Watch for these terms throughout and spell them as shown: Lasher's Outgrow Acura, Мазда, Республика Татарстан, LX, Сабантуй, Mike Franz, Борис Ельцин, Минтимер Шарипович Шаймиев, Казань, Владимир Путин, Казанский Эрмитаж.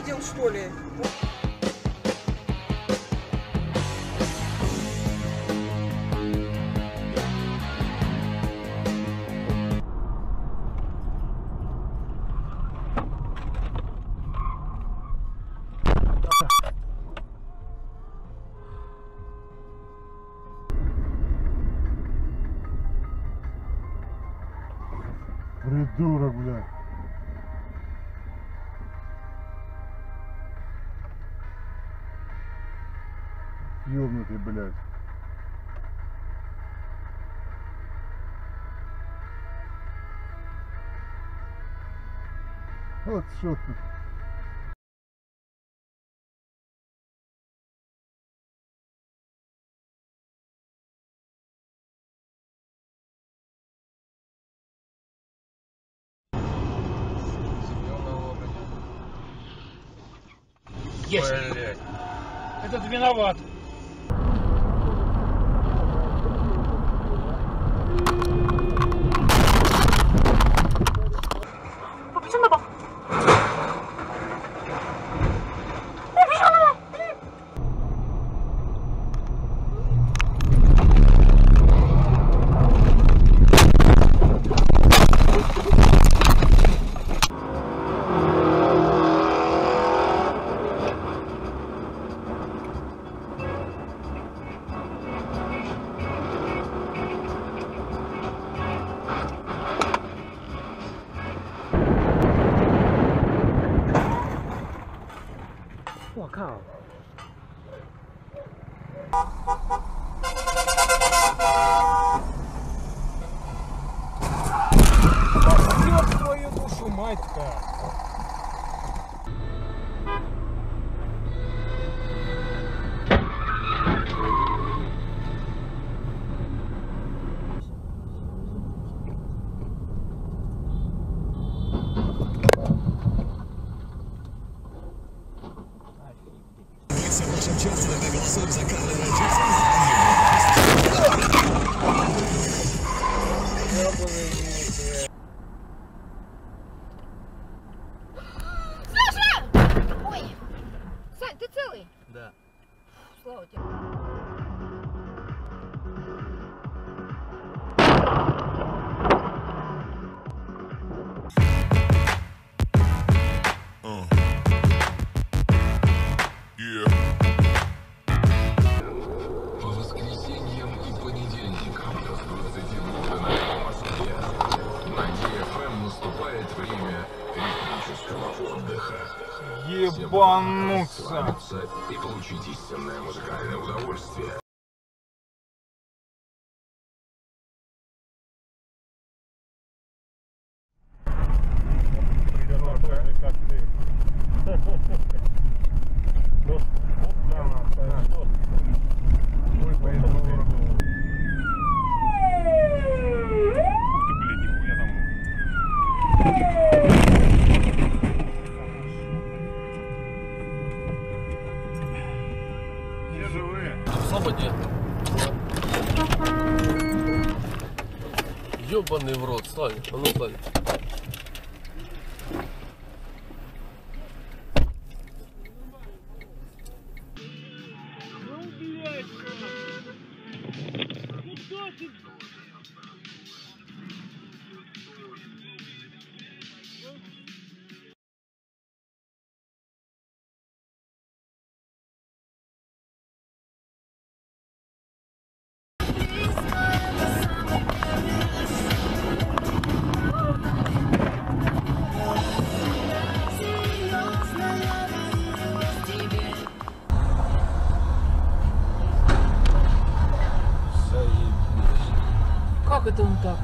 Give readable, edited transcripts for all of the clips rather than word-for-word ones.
видел, что ли? Придурок, блядь. Ёбнутый, блядь. Вот что ты. Есть! Блять. Этот виноват! Ебануться! И получить истинное музыкальное удовольствие. Ёбаный в рот, Славик, а ну, Славик. Ну, блядь, куда ты? Как это он так?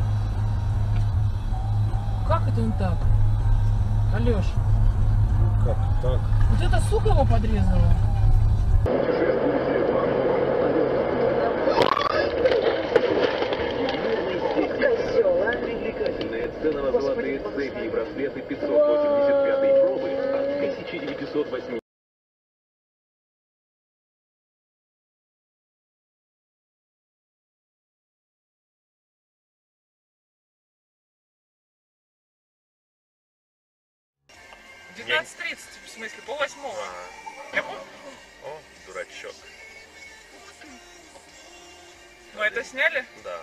Как это он так? Алёш. Ну как так? Вот эта сука его подрезала. Привлекательная цена на золотые цепи и браслеты 585 пробы от 1908. 19:30, в смысле, пол 8. Я помню. О, дурачок. Мы это сняли? Да.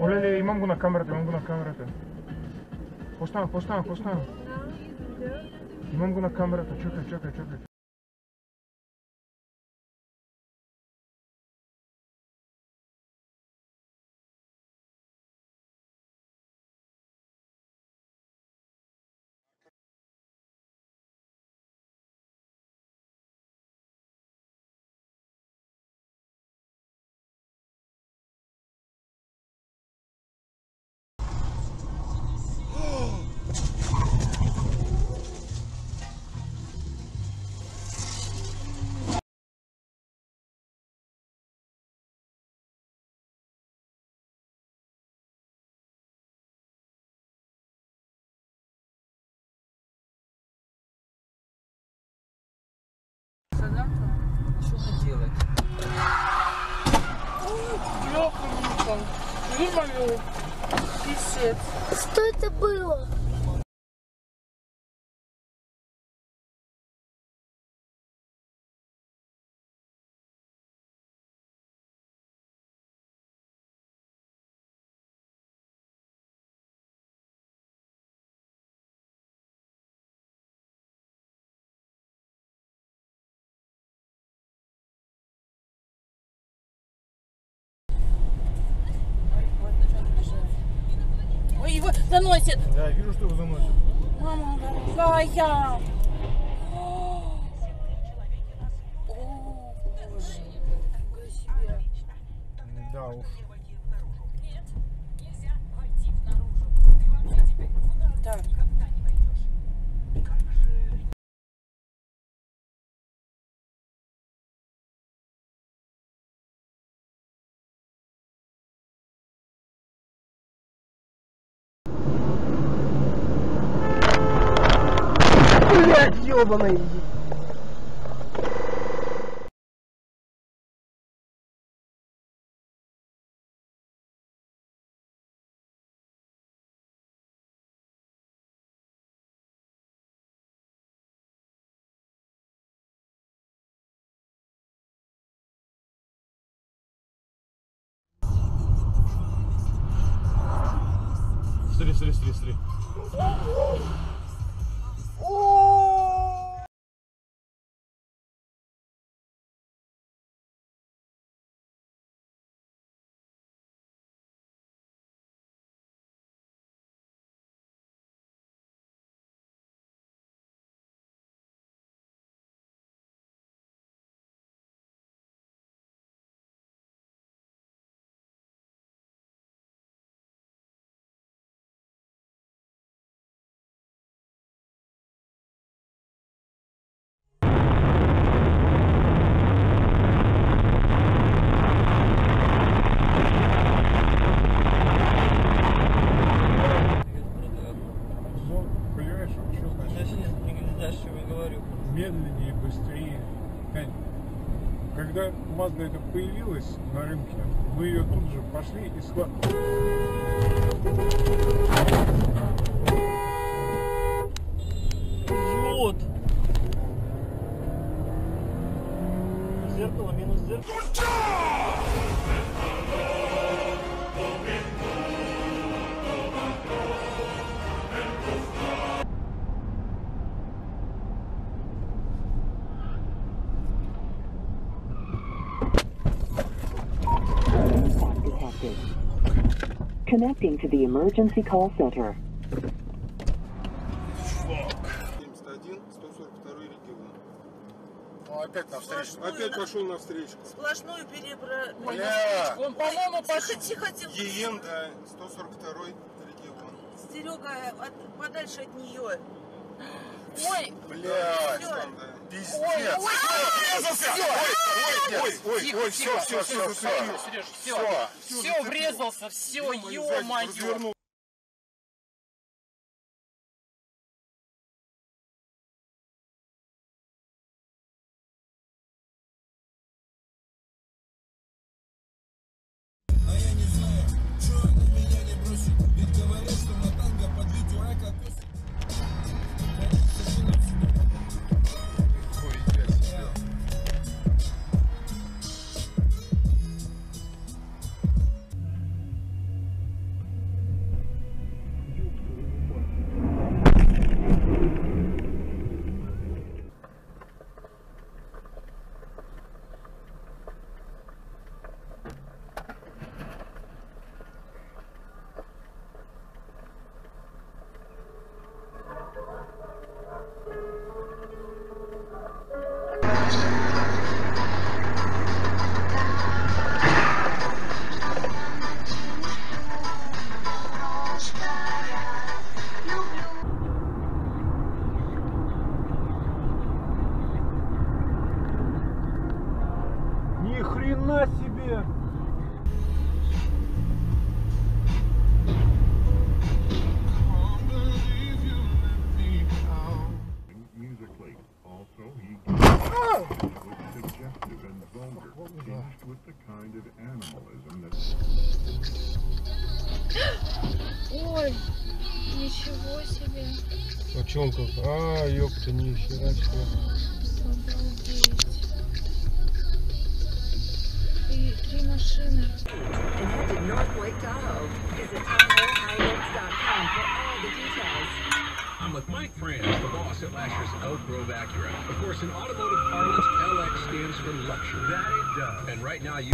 Оле, имам го на камерата, имам го на камерата. Постана. Имам го на камерата, чакай. Что делать? Что это было? Его заносит. Да, я вижу, что его заносит. Мама дорогая. О, боже. Да уж. Нет, нельзя войти наружу. Ты вообще теперь куда никогда не пойдешь. Ёбаный! Смотри. Медленнее, быстрее. Когда Мазда это появилась на рынке, мы ее тут же пошли и жжет. Зеркало минус зеркало. Connecting to the emergency call center. Опять пошел на встречку. Сплошную перебрали. Бля! Он, по-моему, пошел. Тихо. Гиен, да. 142-й регион. Серега, подальше от нее. Ой, блядь, пиздец. Ой, все, врезался, все, ё-моё. Хрена себе! Ой, ничего себе! А чё он как? А, ёпта, ни хера себе! Машина. I'm with Mike Franz, the boss at Lasher's Outgrow Acura. Of course, in automotive parlance, LX stands for luxury. That it does. And right now, you.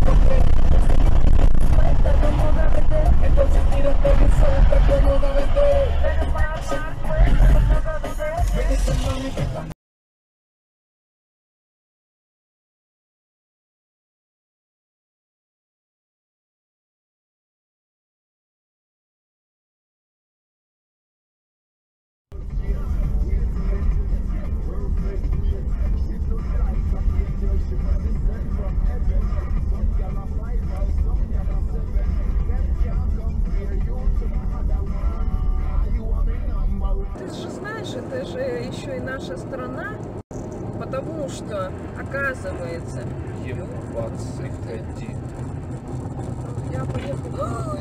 Это же еще и наша страна, потому что, оказывается... Ебаться, ходи. Я поехала...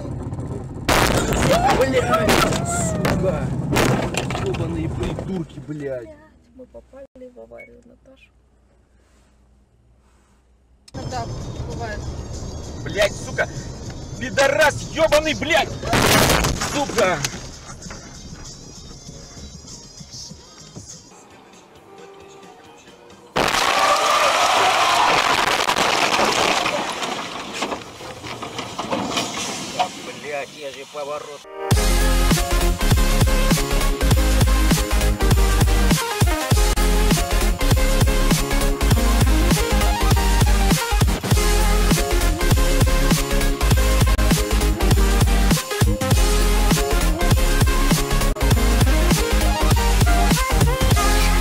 Блядь, сука! Ёбаные придурки, блядь! Блядь, мы попали в аварию, Наташа. А так бывает. Блядь, сука! Пидорас, ёбаный, блядь! Сука! Поворот.